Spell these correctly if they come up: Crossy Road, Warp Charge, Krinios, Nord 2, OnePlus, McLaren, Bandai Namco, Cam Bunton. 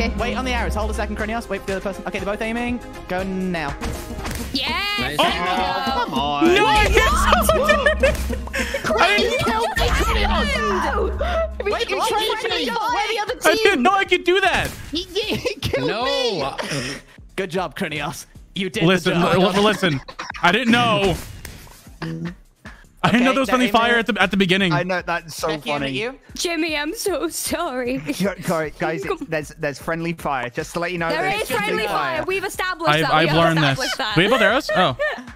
Okay. Wait on the arrows. Hold a second, Krinios. Wait for the other person. Okay, they're both aiming. Go now. Yes! Nice. Oh, come on. No, I can't. Krinios, help me, Krinios! Wait, Krinios, I didn't know I could do that. He killed me. Good job, Krinios. You did. Listen. I didn't know. I didn't know there was friendly fire at the beginning. I know, that's so funny. You? Jimmy, I'm so sorry. Sorry, guys, there's friendly fire. Just to let you know, there is friendly fire. We've established that. I've learned this. Do we have both arrows? Oh.